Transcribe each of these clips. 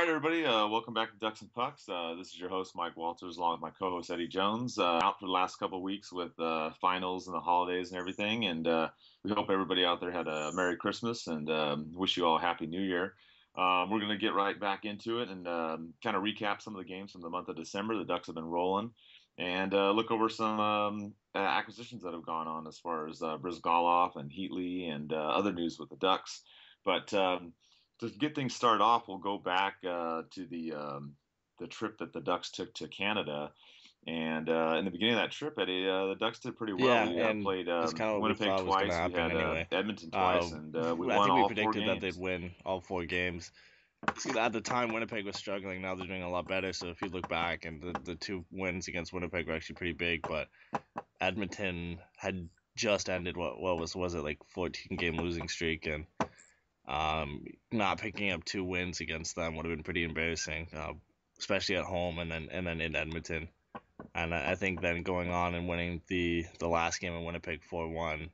right, everybody. Welcome back to Ducks and Pucks. This is your host, Mike Walters, along with my co-host, Eddy Jones. Out for the last couple of weeks with finals and the holidays and everything. And we hope everybody out there had a Merry Christmas and wish you all a Happy New Year. We're going to get right back into it and kind of recap some of the games from the month of December. The Ducks have been rolling. And look over some acquisitions that have gone on as far as Bryzgalov and Heatley and other news with the Ducks. But to get things started off, we'll go back to the trip that the Ducks took to Canada, and in the beginning of that trip, Eddie, the Ducks did pretty well. Yeah, we played Winnipeg twice, we had Edmonton twice, and we won all 4 games. I think we predicted that they'd win all 4 games. At the time, Winnipeg was struggling. Now they're doing a lot better. So if you look back, and the 2 wins against Winnipeg were actually pretty big, but Edmonton had just ended what was it like 14-game losing streak, and not picking up 2 wins against them would have been pretty embarrassing, especially at home and then in Edmonton. And I think then going on and winning the last game in Winnipeg 4-1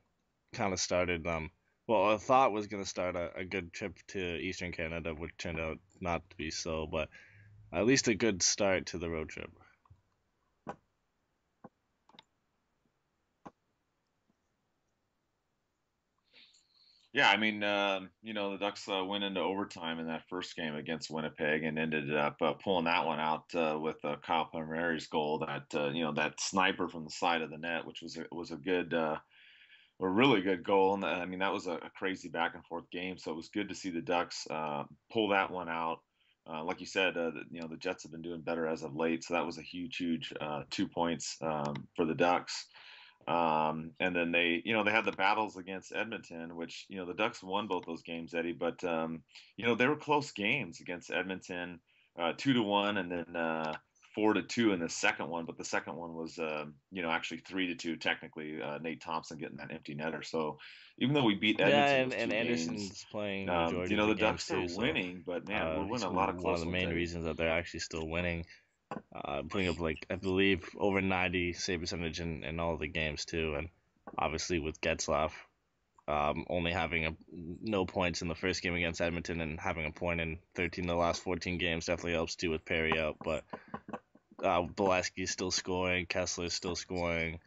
kind of started them. Well, I thought was going to start a good trip to Eastern Canada, which turned out not to be so, but at least a good start to the road trip. Yeah, I mean, the Ducks went into overtime in that first game against Winnipeg and ended up pulling that one out with Kyle Palmieri's goal, that sniper from the side of the net, which was a good, a really good goal. And I mean, that was a crazy back and forth game. So it was good to see the Ducks pull that one out. Like you said, the Jets have been doing better as of late, so that was a huge 2 points for the Ducks. And then they had the battles against Edmonton, which, the Ducks won both those games, Eddie, but, they were close games against Edmonton, 2-1 and then, 4-2 in the second one. But the second one was, actually 3-2 technically, Nate Thompson getting that empty netter. So even though we beat Edmonton, and Anderson's playing, the Ducks are winning, but man, we're winning a lot of close ones. One of the main reasons that they're actually still winning. Putting up, like, I believe over 90 save percentage in all of the games too, and obviously with Getzlaf only having no points in the first game against Edmonton and having a point in 13 of the last 14 games definitely helps too with Perry out. But Bolesky's still scoring, Kessler's still scoring,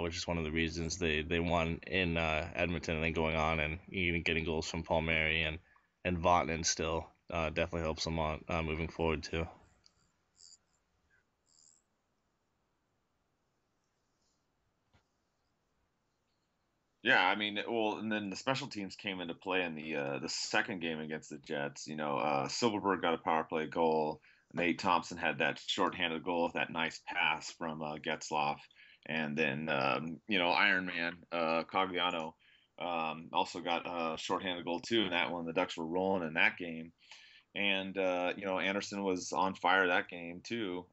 which is one of the reasons they won in Edmonton, and then going on and even getting goals from Palmieri and Vatanen still definitely helps them on moving forward too. Yeah, I mean, well, and then the special teams came into play in the second game against the Jets. Silverberg got a power play goal. Nate Thompson had that shorthanded goal with that nice pass from Getzlaf. And then, Iron Man, Cogliano, also got a shorthanded goal, too. And that one, the Ducks were rolling in that game. And, Anderson was on fire that game, too.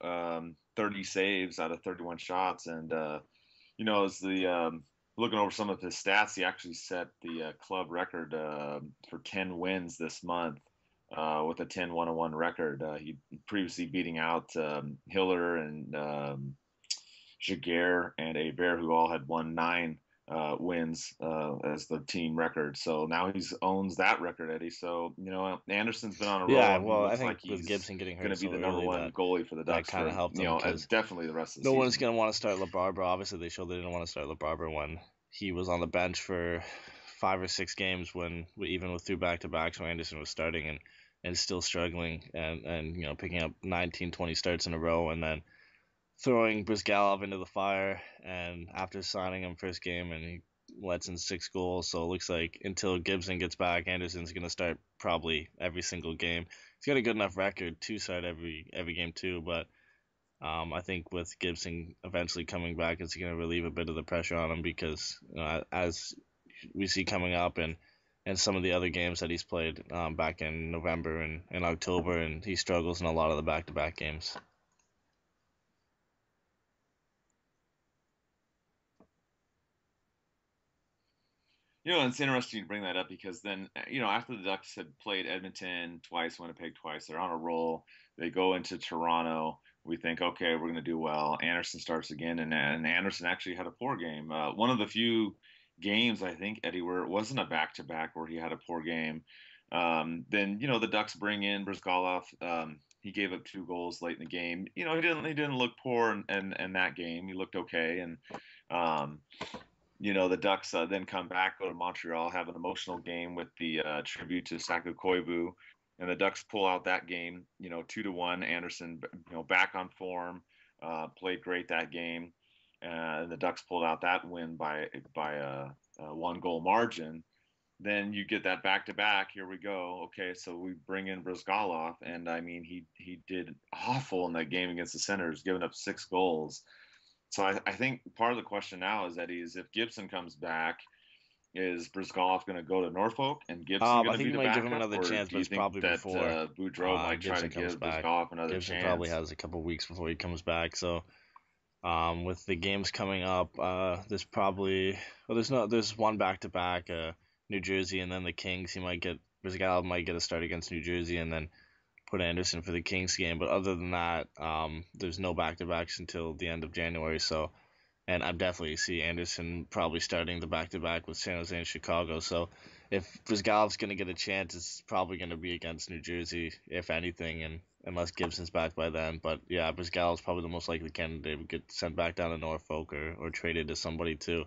30 saves out of 31 shots. And, as the looking over some of his stats, he actually set the club record for 10 wins this month with a 10-1-1 record. He previously beating out Hiller and Jagr and Hebert, who all had won 9 wins as the team record. So now he owns that record, Eddie. So, Anderson's been on a roll. Yeah, well, I think with Gibson getting hurt, he's going to be the number 1 goalie for the Ducks. That kind of helped him. Definitely the rest of the season. No one's going to want to start LaBarbera. Obviously, they showed they didn't want to start LaBarbera when he was on the bench for 5 or 6 games when, even with 2 back-to-backs, when Anderson was starting and still struggling and picking up 19, 20 starts in a row and then throwing Bryzgalov into the fire, and after signing him first game, and he lets in 6 goals. So it looks like until Gibson gets back, Anderson's going to start probably every single game. He's got a good enough record to start every game too, but I think with Gibson eventually coming back, it's going to relieve a bit of the pressure on him because as we see coming up and some of the other games that he's played back in November and October, and he struggles in a lot of the back-to-back games. It's interesting you bring that up because then, after the Ducks had played Edmonton twice, Winnipeg twice, they're on a roll. They go into Toronto. We think, okay, we're going to do well. Anderson starts again, and Anderson actually had a poor game. One of the few games, I think, Eddie, where it wasn't a back-to-back where he had a poor game. Then, you know, the Ducks bring in Bryzgalov. He gave up 2 goals late in the game. You know, he didn't look poor in that game. He looked okay. And, you know, the Ducks then come back, go to Montreal, have an emotional game with the tribute to Saku Koivu. And the Ducks pull out that game, you know, 2-1. Anderson, you know, back on form, played great that game. And the Ducks pulled out that win by a 1-goal margin. Then you get that back-to-back. Here we go. Okay, so we bring in Bryzgalov, and, I mean, he did awful in that game against the Senators, giving up 6 goals. So I think part of the question now is that if Gibson comes back, is Bryzgalov going to go to Norfolk and Gibson going to be the backup? I think he might give him another chance, but it's probably before. Boudreau might try to give Bryzgalov another chance. Gibson probably has a couple weeks before he comes back, so... with the games coming up, there's one back-to-back, New Jersey and then the Kings. Bryzgalov might get a start against New Jersey and then put Anderson for the Kings game. But other than that, there's no back-to-backs until the end of January. So, and I definitely see Anderson probably starting the back-to-back with San Jose and Chicago. So if Bryzgalov's going to get a chance, it's probably going to be against New Jersey, if anything, and unless Gibson's back by then. But, yeah, Bryzgalov's probably the most likely candidate. We get sent back down to Norfolk or traded to somebody, too.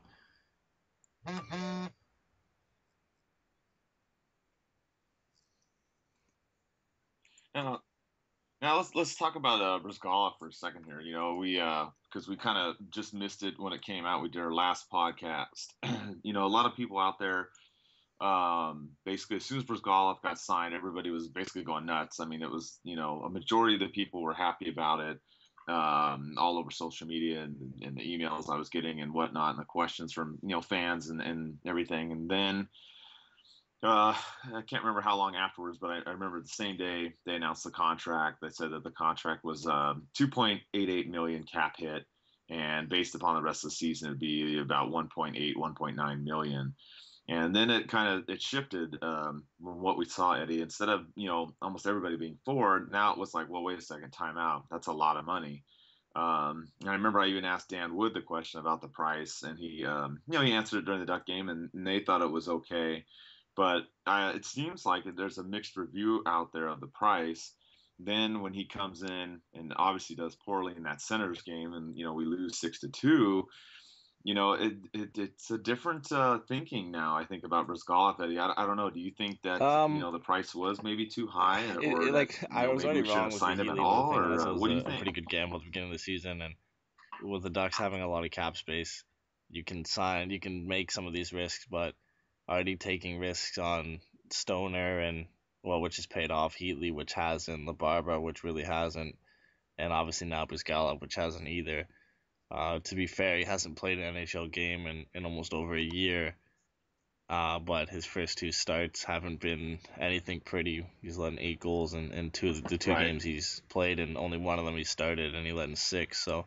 Now let's talk about Bryzgalov for a second here. You know, because we kind of just missed it when it came out. We did our last podcast. You know, a lot of people out there, basically as soon as Bryzgalov got signed, everybody was basically going nuts. I mean, it was, you know, a majority of the people were happy about it, all over social media and the emails I was getting and whatnot, and the questions from, you know, fans and everything. And then I can't remember how long afterwards, but I remember the same day they announced the contract. They said that the contract was $2.88 million cap hit, and based upon the rest of the season, it'd be about $1.9 million. And then it shifted from what we saw, Eddie. Instead of, you know, almost everybody being forward, now it was like, well, wait a second, time out. That's a lot of money. And I remember I even asked Dan Wood the question about the price, and he, you know, he answered it during the Duck game, and they thought it was okay. But it seems like there's a mixed review out there of the price. Then when he comes in and obviously does poorly in that Senators game, and, you know, we lose 6-2. You know, it's a different thinking now, I think, about Bryzgalov, Eddie. I don't know. Do you think that, you know, the price was maybe too high? I was already wrong with the Heatley thing. Or, what do you think? A pretty good gamble at the beginning of the season. And with the Ducks having a lot of cap space, you can make some of these risks, but already taking risks on Stoner which has paid off, Heatley, which hasn't, LaBarbera, which really hasn't, and obviously now Bryzgalov, which hasn't either. To be fair, he hasn't played an NHL game in almost over a year, but his first 2 starts haven't been anything pretty. He's letting 8 goals in the two right. games he's played, and only one of them he started, and he let in 6. So,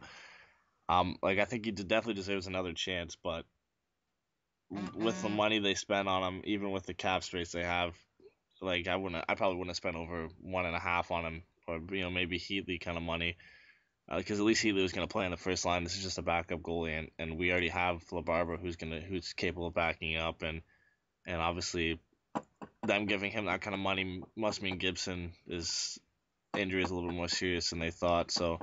I think he definitely deserves another chance, but with the money they spent on him, even with the cap space they have, I probably wouldn't have spent over 1.5 on him, or, you know, maybe Heatley kind of money. Because at least Heatley was going to play on the first line. This is just a backup goalie, and we already have LaBarbera, who's capable of backing up, and obviously them giving him that kind of money must mean Gibson's injury is a little bit more serious than they thought. So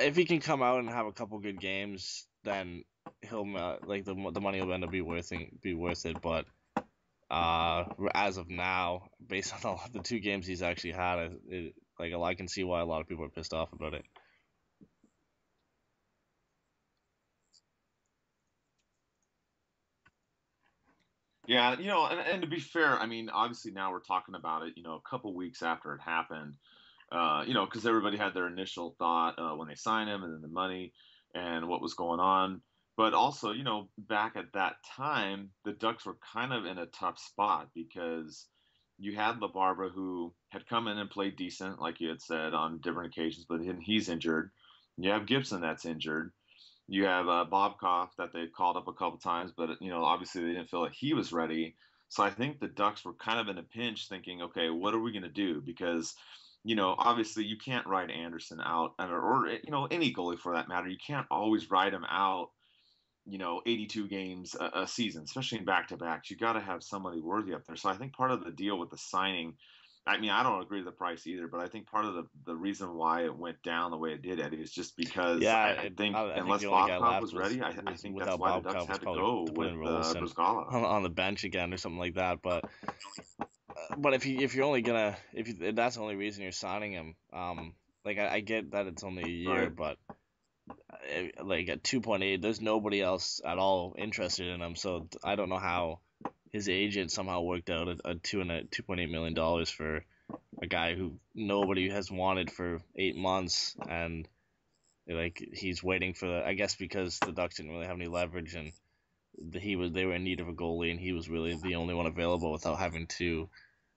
if he can come out and have a couple good games, then he'll the money will end up be worth it. But as of now, based on the 2 games he's actually had, I can see why a lot of people are pissed off about it. Yeah, you know, and to be fair, I mean, obviously now we're talking about it, you know, a couple weeks after it happened, you know, because everybody had their initial thought when they signed him, and then the money and what was going on. But also, you know, back at that time, the Ducks were kind of in a tough spot because you had LaBarbera, who had come in and played decent, like you had said, on different occasions, but he's injured. You have Gibson that's injured. You have Bobkoff that they called up a couple times, but, you know, obviously they didn't feel like he was ready. So I think the Ducks were kind of in a pinch thinking, okay, what are we going to do? Because, you know, obviously you can't ride Anderson out, or, you know, any goalie for that matter. You can't always ride him out you know, 82 games a season, especially in back-to-backs. You got to have somebody worthy up there. So I think part of the deal with the signing, I mean, I don't agree with the price either, but I think part of the reason why it went down the way it did, Eddie, is just because I think unless Bobkov was ready, I think that's why the Ducks had to go with Bryzgalov on the bench again or something like that. But if that's the only reason you're signing him, I get that it's only a year, right. But like at 2.8, there's nobody else at all interested in him. So I don't know how his agent somehow worked out a $2.8 million for a guy who nobody has wanted for 8 months, and like he's waiting for I guess because the Ducks didn't really have any leverage, and they were in need of a goalie, and he was really the only one available without having to,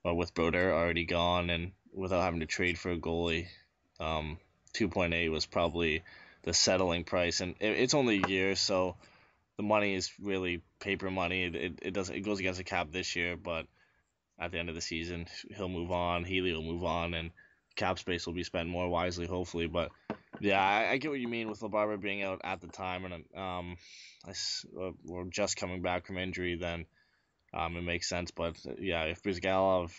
with Brodeur already gone and without having to trade for a goalie. 2.8 was probably the settling price, and it's only a year, so the money is really paper money. It goes against the cap this year, but at the end of the season, he'll move on. Healy will move on, and cap space will be spent more wisely, hopefully. But yeah, I get what you mean with LaBarbera being out at the time, and we're just coming back from injury. Then it makes sense. But yeah, if Bryzgalov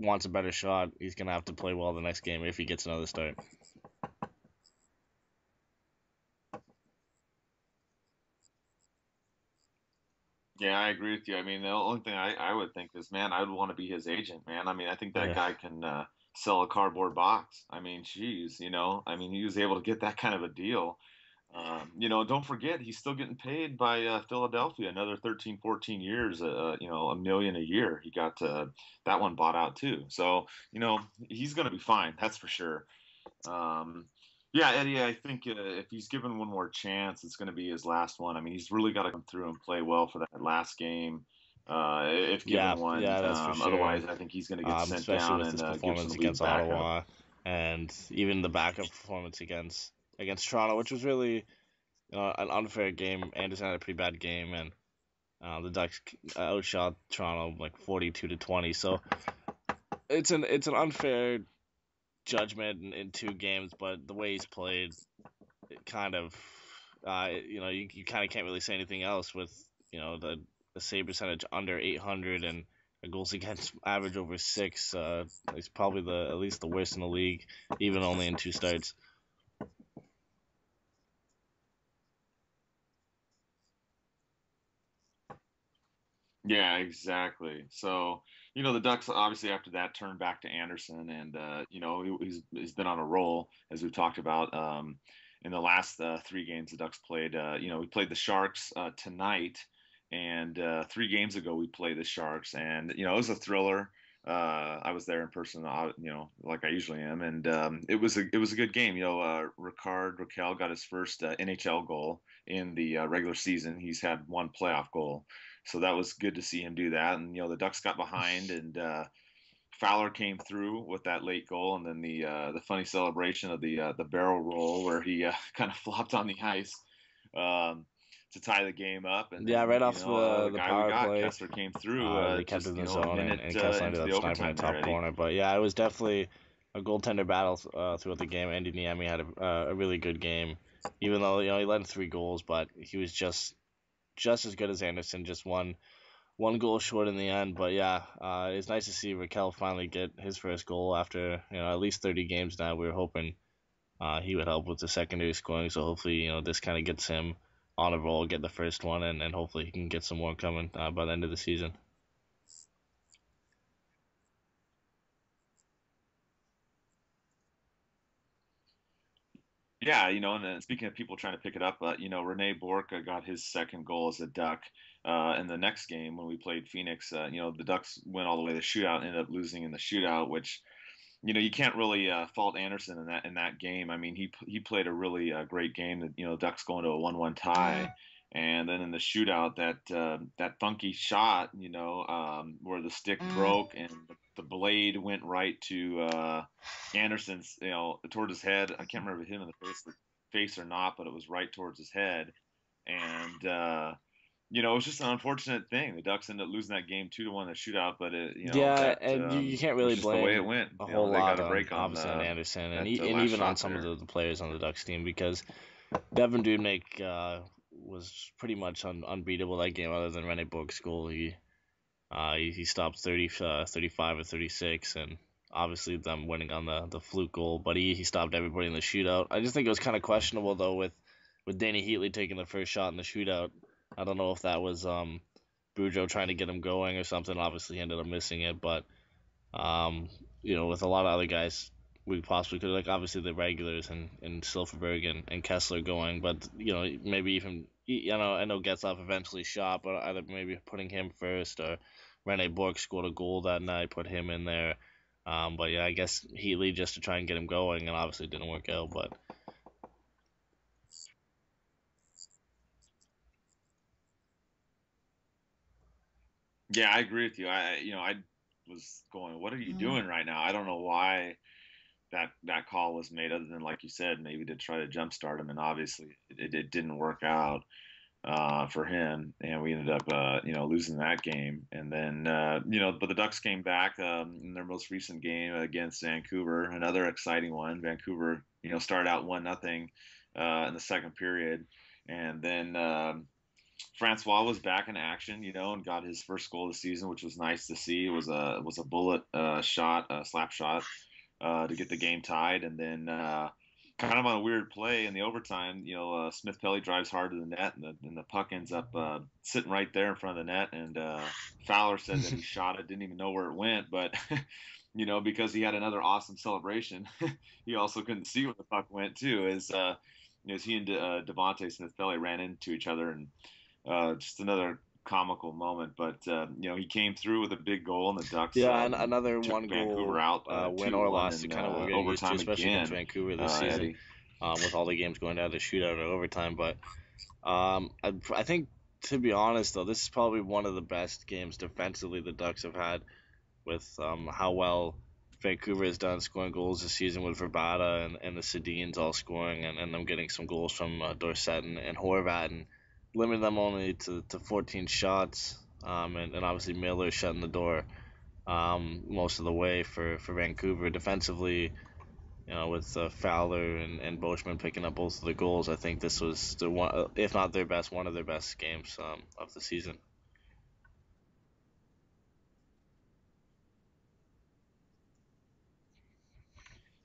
wants a better shot, he's gonna have to play well the next game if he gets another start. Yeah, I agree with you. I mean, the only thing I would think is, man, I'd want to be his agent, man. I mean, I think that guy can sell a cardboard box. I mean, geez, you know. I mean, he was able to get that kind of a deal. Don't forget, he's still getting paid by Philadelphia another 13, 14 years, $1 million a year. He got that one bought out too. So, you know, he's going to be fine. That's for sure. Yeah, Eddie, I think if he's given one more chance, it's going to be his last one. I mean, he's really got to come through and play well for that last game. If given one, that's for sure. Otherwise, I think he's going to get sent down. Especially with his performance against Ottawa, and even the backup performance against Toronto, which was really an unfair game. Anderson had a pretty bad game, and the Ducks outshot Toronto like 42-20. So it's an unfair judgment in two games, but the way he's played, it kind of you kind of can't really say anything else with the save percentage under .800 and a goals against average over 6. He's probably at least the worst in the league, even only in 2 starts. Yeah, exactly. So, the Ducks obviously after that turned back to Anderson, and, he's been on a roll, as we've talked about. In the last 3 games the Ducks played, we played the Sharks tonight, and 3 games ago we played the Sharks, and, it was a thriller. I was there in person, like I usually am, and it was a good game. Rickard Rakell got his first NHL goal in the regular season. He's had 1 playoff goal, so that was good to see him do that. And the Ducks got behind, and Fowler came through with that late goal, and then the funny celebration of the barrel roll where he kind of flopped on the ice to tie the game up. And yeah, right off the power play, Kessler came through. They kept it in the zone, and Kessler ended up sniping that top corner. But yeah, it was definitely a goaltender battle throughout the game. Andy Niemi had a really good game, even though he led 3 goals, but he was just as good as Anderson, just one goal short in the end. But yeah, it's nice to see Rakell finally get his first goal after at least 30 games now. We were hoping he would help with the secondary scoring, so hopefully this kind of gets him on a roll, get the first one, and hopefully he can get some more coming by the end of the season. Yeah, and speaking of people trying to pick it up, René Bourque got his second goal as a Duck in the next game when we played Phoenix. The Ducks went all the way to the shootout, ended up losing in the shootout, which you can't really fault Anderson in that game. I mean, he played a really great game. The Ducks going to a 1-1 tie, and then in the shootout, that funky shot, where the stick broke and the blade went right to Anderson's, towards his head. I can't remember if it hit him in the face or not, but it was right towards his head, and it was just an unfortunate thing. The Ducks ended up losing that game 2-1 in the shootout, but you can't really blame the way it went. A whole lot on Anderson, and even on some of the players on the Ducks team, because Devan Dubnyk was pretty much unbeatable that game, other than René Bourque's goal. He stopped 35 or 36, and obviously them winning on the fluke goal, but he stopped everybody in the shootout. I just think it was kind of questionable, though, with Dany Heatley taking the first shot in the shootout. I don't know if that was Boudreau trying to get him going or something. Obviously he ended up missing it, but with a lot of other guys, we possibly could, like, obviously the regulars and Silverberg and Kessler going, but maybe even I know Getzlaf eventually shot, but either maybe putting him first, or René Bourque scored a goal that night, put him in there. But yeah, I guess Heatley just to try and get him going, and obviously it didn't work out. But yeah, I agree with you. I was going, what are you doing right now? I don't know why that call was made, other than, like you said, maybe to try to jumpstart him, and obviously it didn't work out for him, and we ended up losing that game. And then but the Ducks came back in their most recent game against Vancouver, another exciting one. Vancouver started out 1-0 in the second period, and then Francois was back in action, and got his first goal of the season, which was nice to see. It was a bullet shot, a slap shot, to get the game tied. And then kind of on a weird play in the overtime, Smith-Pelly drives hard to the net, and the puck ends up sitting right there in front of the net, and Fowler said that he shot it, didn't even know where it went, but because he had another awesome celebration, he also couldn't see where the puck went too, as he and Devante Smith-Pelly ran into each other, and just another comical moment. But he came through with a big goal, and the Ducks another one Vancouver out, win or loss, kind of what overtime to, especially again against Vancouver this season, with all the games going down to shootout or overtime. But I think, to be honest though, this is probably one of the best games defensively the Ducks have had, with how well Vancouver has done scoring goals this season, with Verbata and the Sedins all scoring, and them getting some goals from Dorsett and Horvat, and limited them only to 14 shots, and obviously Miller shutting the door most of the way for Vancouver. Defensively, with Fowler and Boschman picking up both of the goals, I think this was the one, if not their best, one of their best games of the season.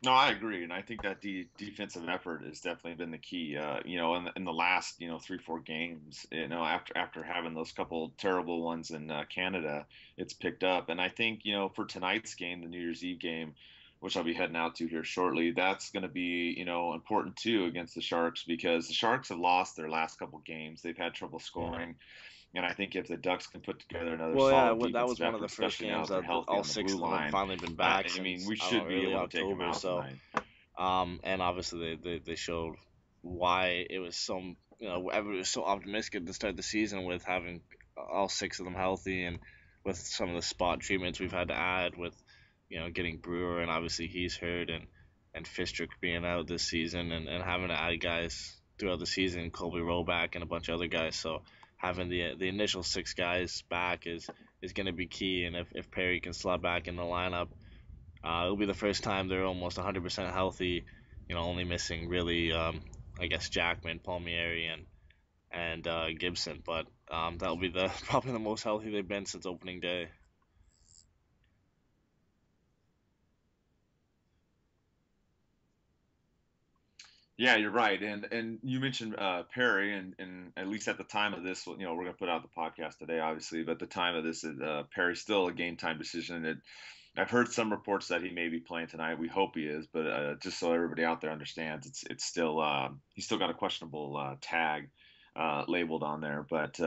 No, I agree, and I think that the defensive effort has definitely been the key. In the last 3-4 games, after having those couple terrible ones in Canada, it's picked up. And I think for tonight's game, the New Year's Eve game, which I'll be heading out to here shortly, that's going to be important too against the Sharks, because the Sharks have lost their last couple games. They've had trouble scoring. And I think if the Ducks can put together another solid defense, that was one of the first games that all six of them have finally been back. We should be able to take them out tonight. And obviously they showed why it was so everybody was so optimistic to start the season, with having all six of them healthy, and with some of the spot treatments we've had to add, with getting Brewer, and obviously he's hurt, and Fistrick being out this season, and having to add guys throughout the season, Colby Roback and a bunch of other guys. So having the initial six guys back is going to be key, and if Perry can slot back in the lineup, it'll be the first time they're almost 100% healthy, only missing really, I guess, Jackman, Palmieri, and Gibson, but that'll be probably the most healthy they've been since opening day. Yeah, you're right, and you mentioned Perry, and at least at the time of this, we're going to put out the podcast today, obviously, but at the time of this, Perry's still a game-time decision. I've heard some reports that he may be playing tonight. We hope he is, but just so everybody out there understands, it's still he's still got a questionable tag labeled on there. But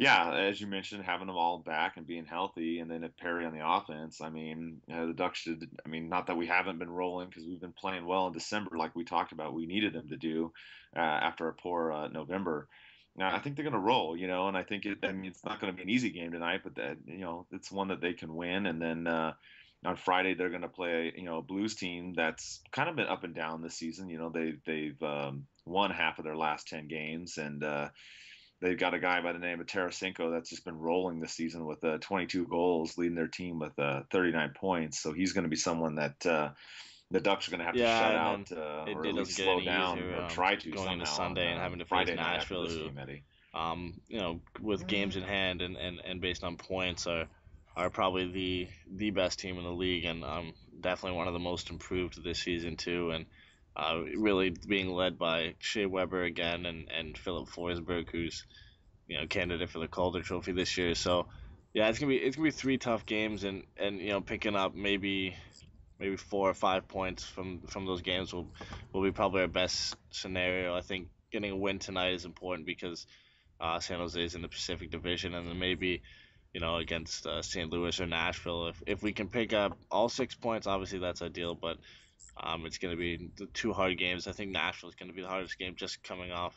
yeah, as you mentioned, having them all back and being healthy, and then if Perry on the offense, the Ducks should, not that we haven't been rolling, because we've been playing well in December, like we talked about, we needed them to do after a poor November. Now, I think they're going to roll, and I think it's not going to be an easy game tonight, but that, it's one that they can win. And then on Friday, they're going to play, a Blues team that's kind of been up and down this season. They've won half of their last 10 games, and, they've got a guy by the name of Tarasenko that's just been rolling this season with 22 goals, leading their team with 39 points. So he's going to be someone that the Ducks are going to have to shut out or at least slow down or try to somehow. Going to Sunday and having to face Nashville, with games in hand and based on points are probably the best team in the league, and definitely one of the most improved this season too, and really being led by Shea Weber again and Philip Forsberg, who's candidate for the Calder Trophy this year. So yeah, it's gonna be three tough games, and picking up maybe 4 or 5 points from those games will be probably our best scenario. I think getting a win tonight is important because San Jose is in the Pacific Division, and then maybe against St. Louis or Nashville, if we can pick up all 6 points, obviously that's ideal, but it's going to be the two hard games. I think Nashville is going to be the hardest game, just coming off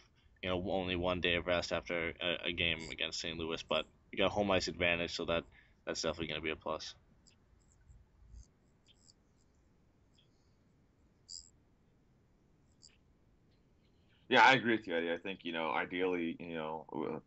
only one day of rest after a game against St. Louis, but you got home ice advantage, so that's definitely going to be a plus. Yeah, I agree with you, Eddie. I think, ideally,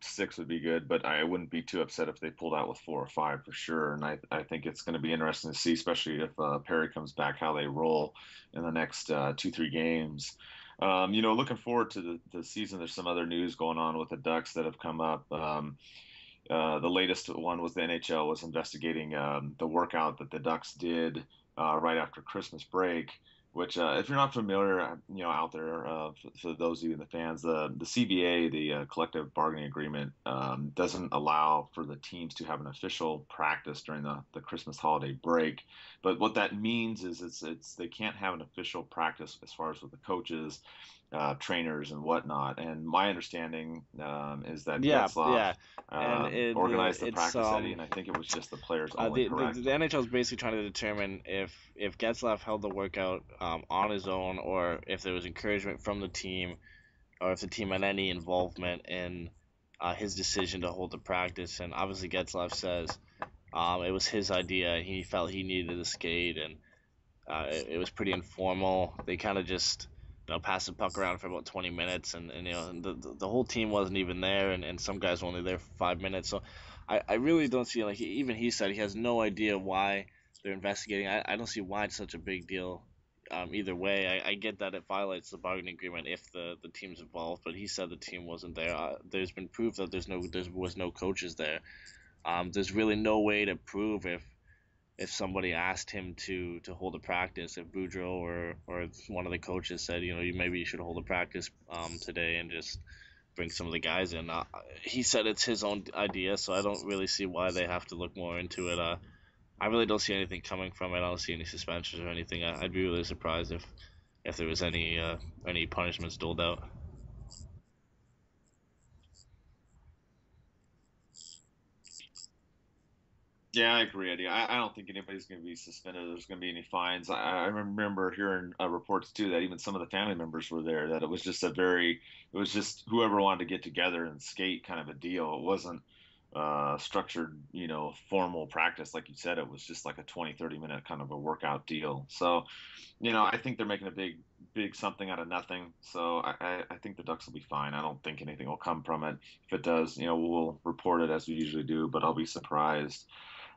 6 would be good, but I wouldn't be too upset if they pulled out with 4 or 5 for sure. And I think it's going to be interesting to see, especially if Perry comes back, how they roll in the next 2-3 games. Looking forward to the season, there's some other news going on with the Ducks that have come up. The latest one was the NHL was investigating the workout that the Ducks did right after Christmas break, which if you're not familiar, out there, for those of you in the fans, the CBA, the collective bargaining agreement, doesn't allow for the teams to have an official practice during the Christmas holiday break. But what that means is it's they can't have an official practice as far as with the coaches, trainers, and whatnot. And my understanding is that Getzlaf organized the practice, Eddie, and I think it was just the players only, correct? The NHL is basically trying to determine if Getzlaf held the workout on his own, or if there was encouragement from the team, or if the team had any involvement in his decision to hold the practice. And obviously Getzlaf says it was his idea. He felt he needed to skate, and it was pretty informal. They kind of just passed the puck around for about 20 minutes, and the whole team wasn't even there, and some guys were only there for 5 minutes. So I really don't see, even he said he has no idea why they're investigating. I don't see why it's such a big deal. Either way, I get that it violates the bargaining agreement if the team's involved, but he said the team wasn't there. There's been proof that there was no coaches there. There's really no way to prove if somebody asked him to hold a practice, if Boudreau or one of the coaches said, you should hold a practice today and just bring some of the guys in. He said it's his own idea, so I don't really see why they have to look more into it. I really don't see anything coming from it. I don't see any suspensions or anything. I'd be really surprised if there was any punishments doled out. Yeah, I agree, Eddie. I don't think anybody's going to be suspended. There's going to be any fines. I remember hearing reports too that even some of the family members were there. That it was just it was just whoever wanted to get together and skate kind of a deal. It wasn't structured, formal practice like you said. It was just like a 20-30 minute kind of a workout deal. So, I think they're making a big something out of nothing. So I think the Ducks will be fine. I don't think anything will come from it. If it does, we'll report it as we usually do, but I'll be surprised.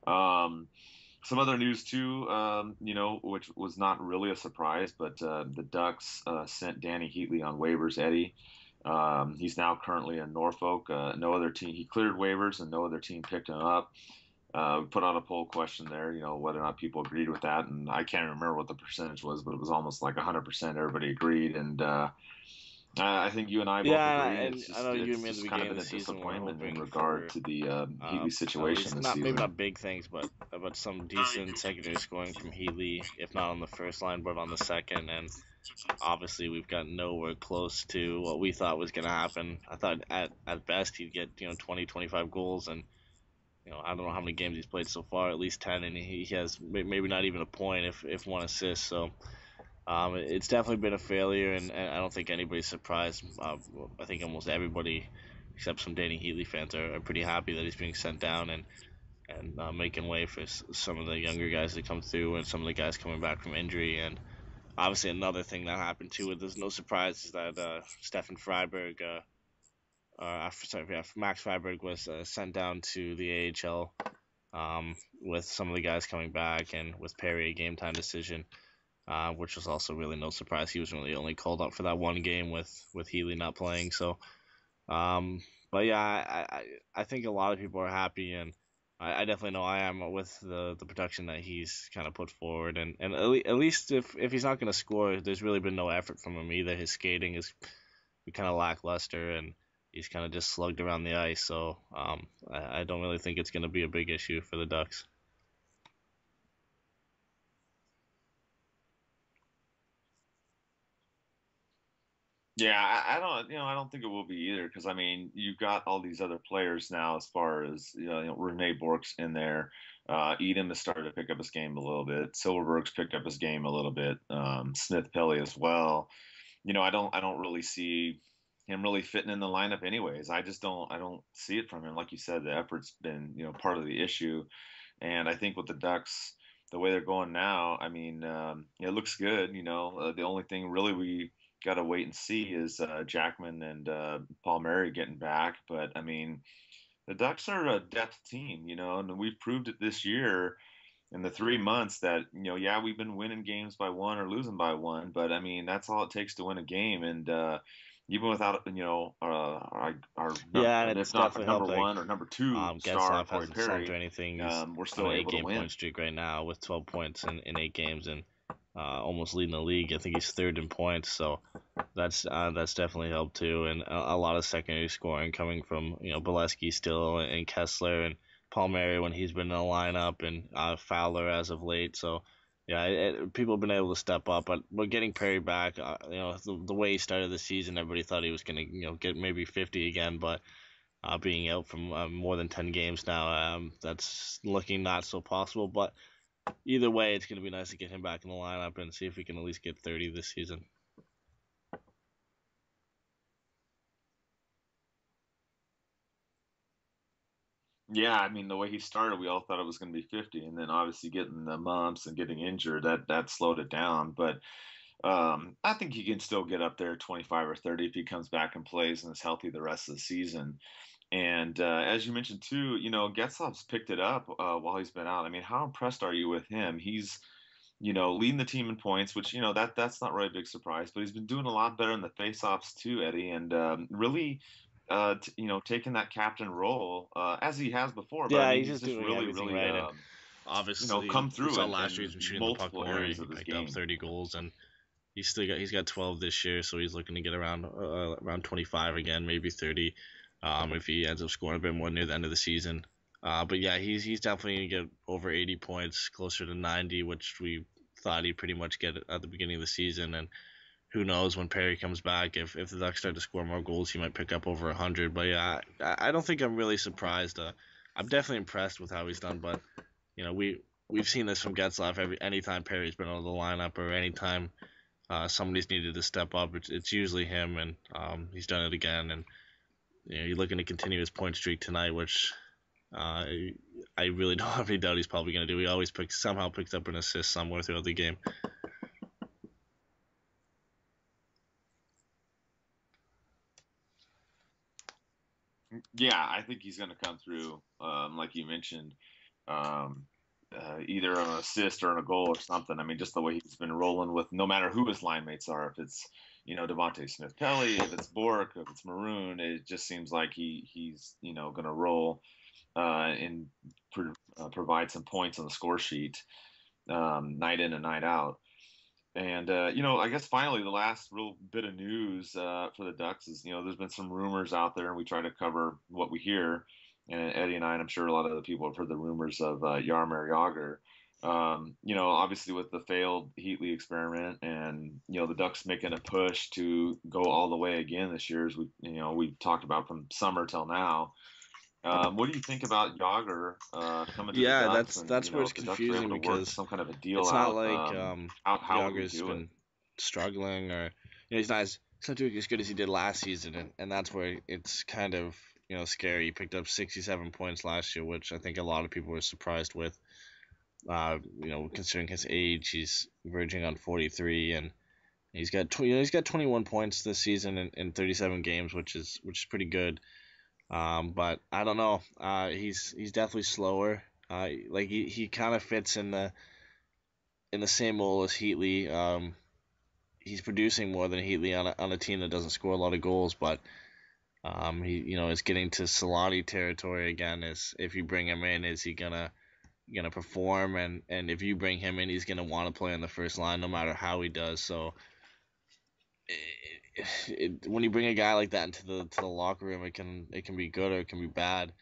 Some other news too, which was not really a surprise, but the Ducks sent Dany Heatley on waivers, Eddie. He's now currently in Norfolk. No other team. He cleared waivers, and no other team picked him up. We put out a poll question there, whether or not people agreed with that, and I can't remember what the percentage was, but it was almost like 100% everybody agreed. And I think you and I both agree. And I know you made the kind of a disappointment in regard to the Heatley situation this season. Maybe not big things, but some decent secondary scoring from Heatley, if not on the first line, but on the second. And obviously, we've got nowhere close to what we thought was going to happen. I thought at best he'd get 20, 25 goals, and I don't know how many games he's played so far, at least 10, and he has maybe not even a point, if one assist. So. It's definitely been a failure, and I don't think anybody's surprised. I think almost everybody, except some Dany Heatley fans, are pretty happy that he's being sent down and making way for some of the younger guys to come through and some of the guys coming back from injury. And obviously another thing that happened too, there's no surprise, is that Stefan Freiberg, Max Freiberg was sent down to the AHL with some of the guys coming back and with Perry a game time decision. which was also really no surprise. He was really only called up for that one game with Heatley not playing. So, but yeah, I think a lot of people are happy, and I definitely know I am with the production that he's kind of put forward. And at least if he's not going to score, there's really been no effort from him either. His skating is kind of lackluster, and he's kind of just slugged around the ice. So I don't really think it's going to be a big issue for the Ducks. Yeah, I don't think it will be either, because I mean, you've got all these other players now, as far as René Bourque's in there. Edom has started to pick up his game a little bit. Silverberg's picked up his game a little bit. Smith-Pelly as well. I don't really see him really fitting in the lineup anyways. I don't see it from him. Like you said, the effort's been part of the issue, and I think with the Ducks, the way they're going now, I mean, it looks good. The only thing really we got to wait and see is Jackman and Palmieri getting back. But I mean, the Ducks are a depth team, and we've proved it this year in the 3 months that, we've been winning games by one or losing by one, but I mean, that's all it takes to win a game. And even without, it's not for number helped, one or number two star Palmieri or anything, we're still able to win. 8-game point streak right now with 12 points in 8 games, and almost leading the league. I think he's third in points, so that's definitely helped too. And a lot of secondary scoring coming from Bolesky still, and Kessler and Palmieri when he's been in the lineup, and Fowler as of late. So yeah, people have been able to step up. But getting Perry back, the way he started the season, everybody thought he was gonna get maybe 50 again, but being out from more than 10 games now, that's looking not so possible, but. Either way, it's going to be nice to get him back in the lineup and see if we can at least get 30 this season. Yeah, I mean, the way he started, we all thought it was going to be 50, and then obviously getting the mumps and getting injured, that slowed it down. But I think he can still get up there 25 or 30 if he comes back and plays and is healthy the rest of the season. And as you mentioned, too, Getzlaf's picked it up while he's been out. I mean, how impressed are you with him? He's, leading the team in points, which, that's not really a big surprise. But he's been doing a lot better in the faceoffs, too, Eddie, and really, taking that captain role as he has before. But, yeah, I mean, he's just doing really, everything really right. Obviously, come through. Last year he's been shooting the puck more. He picked up 30 goals, and he's got 12 this year, so he's looking to get around 25 again, maybe 30. If he ends up scoring a bit more near the end of the season. But yeah, he's definitely going to get over 80 points, closer to 90, which we thought he'd pretty much get at the beginning of the season. And who knows, when Perry comes back, if the Ducks start to score more goals, he might pick up over 100. But yeah, I don't think I'm really surprised. I'm definitely impressed with how he's done. But, we've seen this from Getzlaf anytime Perry's been out of the lineup or anytime somebody's needed to step up, it's usually him, and he's done it again. And you're looking to continue his point streak tonight, which I really don't have any doubt he's probably going to do. He always somehow picks up an assist somewhere throughout the game. Yeah, I think he's going to come through, like you mentioned, either an assist or a goal or something. I mean, just the way he's been rolling with no matter who his line mates are, if it's Devante Smith-Pelly, if it's Bourque, if it's Maroon, it just seems like he's going to roll and provide some points on the score sheet night in and night out. And, I guess finally the last real bit of news for the Ducks is, there's been some rumors out there, and we try to cover what we hear. And Eddie and I, and I'm sure a lot of other people have heard the rumors of Jaromir Jagr. Obviously with the failed Heatley experiment and, the Ducks making a push to go all the way again this year, as we've talked about from summer till now. What do you think about Jagr coming to the Ducks? Yeah, that's where it's confusing, because some kind of a deal it's not out, like how Jagger's been struggling, or he's not doing as good as he did last season, and that's where it's kind of scary. He picked up 67 points last year, which I think a lot of people were surprised with. Considering his age, he's verging on 43, and he's got 21 points this season in 37 games, which is pretty good. But I don't know. He's definitely slower. Like he kind of fits in the in the same role as Heatley. He's producing more than Heatley on a team that doesn't score a lot of goals, but is getting to Solani territory again. Is if you bring him in, is he gonna perform? And if you bring him in, he's gonna want to play on the first line no matter how he does. So when you bring a guy like that into the locker room, it can be good or it can be bad.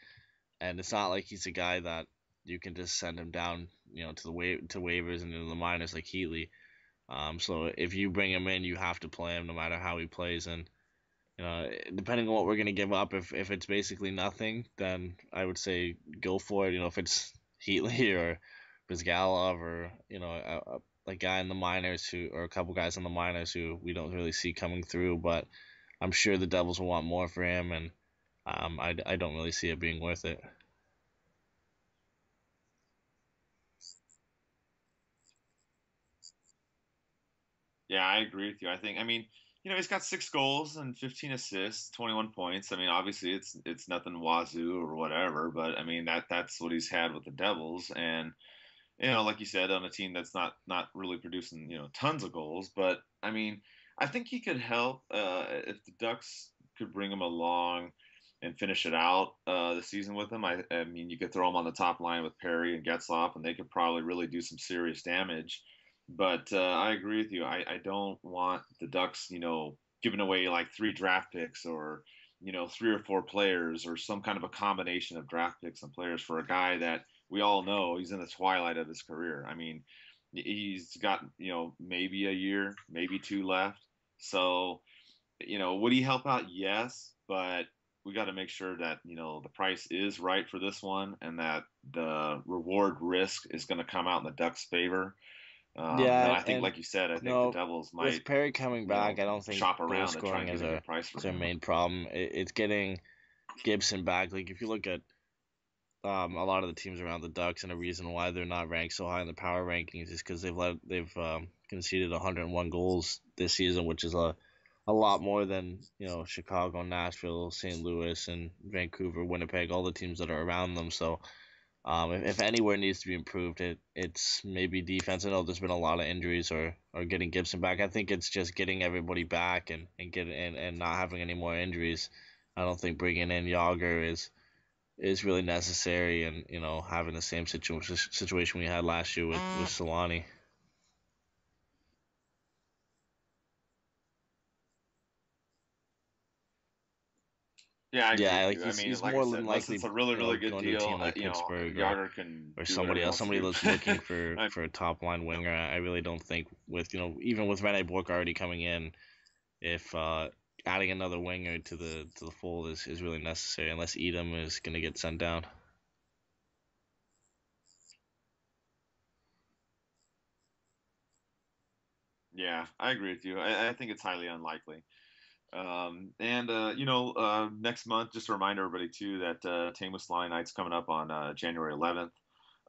And it's not like he's a guy that you can just send him down, to the waivers and into the minors like Heatley. So if you bring him in, you have to play him no matter how he plays. And depending on what we're gonna give up, if it's basically nothing, then I would say go for it. If it's Heatley or Bryzgalov or a guy in the minors or a couple guys in the minors who we don't really see coming through, but I'm sure the Devils will want more for him, and I don't really see it being worth it. Yeah, I agree with you. I think, he's got 6 goals and 15 assists, 21 points. Obviously it's nothing wazoo or whatever, but that's what he's had with the Devils. And, like you said, on a team that's not really producing, tons of goals, but I think he could help, if the Ducks could bring him along and finish it out, the season with him. You could throw him on the top line with Perry and Getzlaf, and they could probably really do some serious damage. But I agree with you. I don't want the Ducks, giving away like 3 draft picks or, 3 or 4 players or some kind of a combination of draft picks and players for a guy that we all know he's in the twilight of his career. He's got, maybe a year, maybe 2 left. So, would he help out? Yes, but we got to make sure that, the price is right for this one and that the reward risk is going to come out in the Ducks' favor. I think, like you said, the Devils might. With Perry coming back, I don't think goal scoring is their main problem. It's getting Gibson back. Like if you look at a lot of the teams around the Ducks, and a reason why they're not ranked so high in the power rankings is because they've conceded 101 goals this season, which is a lot more than Chicago, Nashville, St. Louis, and Vancouver, Winnipeg, all the teams that are around them. So. If anywhere needs to be improved, it's maybe defense. I know there's been a lot of injuries or getting Gibson back. I think it's just getting everybody back and not having any more injuries. I don't think bringing in Jagr is really necessary and, having the same situation we had last year with Solani. Yeah, he's more than likely. It's a really, really good deal. Like Pittsburgh or somebody else, somebody that's looking for a top line winger. I really don't think with even with René Bourque already coming in, if adding another winger to the fold is really necessary, unless Edom is going to get sent down. Yeah, I agree with you. I think it's highly unlikely. Next month, just to remind everybody too that Tamus Solani Night's coming up on January 11th.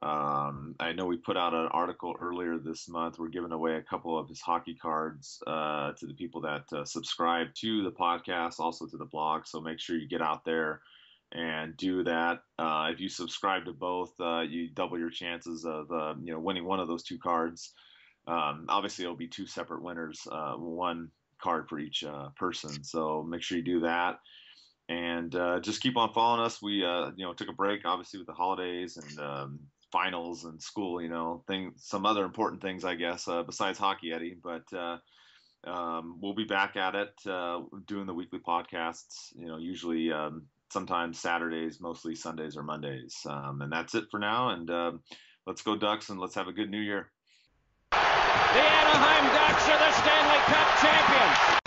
I know we put out an article earlier this month. We're giving away a couple of his hockey cards to the people that subscribe to the podcast, also to the blog. So make sure you get out there and do that. If you subscribe to both, you double your chances of winning one of those 2 cards. Obviously, it'll be 2 separate winners. One card for each person, so make sure you do that, and just keep on following us. We took a break obviously with the holidays and finals and school, things, some other important things I guess besides hockey, Eddie, but we'll be back at it doing the weekly podcasts, usually sometimes Saturdays, mostly Sundays or Mondays, and that's it for now, and let's go Ducks and let's have a good new year. The Anaheim Ducks are the Stanley Cup champions.